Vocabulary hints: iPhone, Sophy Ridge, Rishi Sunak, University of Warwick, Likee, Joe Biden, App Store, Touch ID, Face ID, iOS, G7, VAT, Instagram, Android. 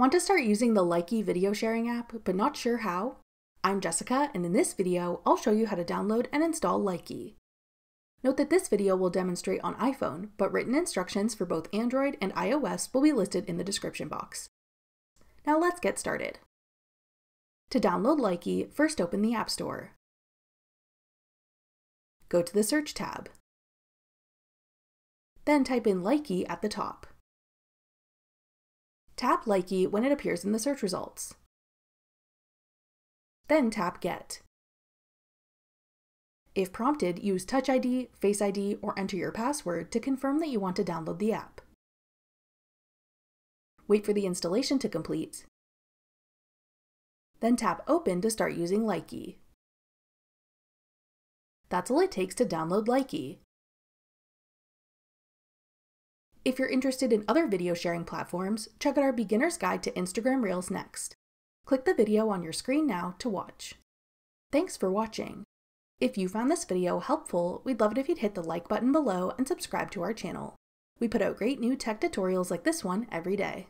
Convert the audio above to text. Want to start using the Likee video sharing app, but not sure how? I'm Jessica, and in this video, I'll show you how to download and install Likee. Note that this video will demonstrate on iPhone, but written instructions for both Android and iOS will be listed in the description box. Now let's get started. To download Likee, first open the App Store. Go to the Search tab. Then type in Likee at the top. Tap Likee when it appears in the search results. Then tap Get. If prompted, use Touch ID, Face ID, or enter your password to confirm that you want to download the app. Wait for the installation to complete. Then tap Open to start using Likee. That's all it takes to download Likee. If you're interested in other video sharing platforms, check out our Beginner's Guide to Instagram Reels next. Click the video on your screen now to watch. Thanks for watching. If you found this video helpful, we'd love it if you'd hit the like button below and subscribe to our channel. We put out great new tech tutorials like this one every day.